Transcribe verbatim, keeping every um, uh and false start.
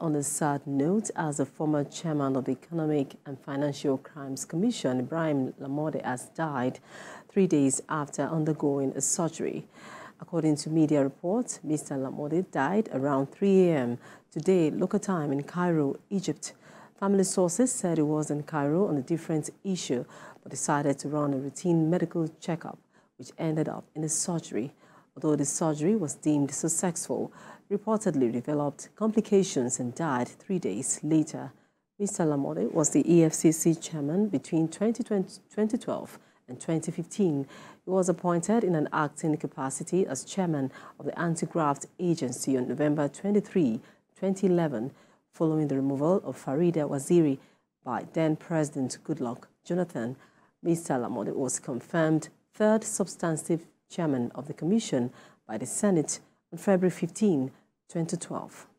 On a sad note, as the former chairman of the Economic and Financial Crimes Commission, Ibrahim Lamorde, has died three days after undergoing a surgery. According to media reports, Mister Lamorde died around three A M today, local time, in Cairo, Egypt. Family sources said he was in Cairo on a different issue, but decided to run a routine medical checkup, which ended up in a surgery. Although the surgery was deemed successful, reportedly developed complications and died three days later. Mister Lamorde was the E F C C chairman between twenty twelve and twenty fifteen. He was appointed in an acting capacity as chairman of the Anti-Graft Agency on November twenty-third, twenty eleven, following the removal of Farida Waziri by then-President Goodluck Jonathan. Mister Lamorde was confirmed third substantive chairman of the commission by the Senate on February fifteenth, twenty twelve.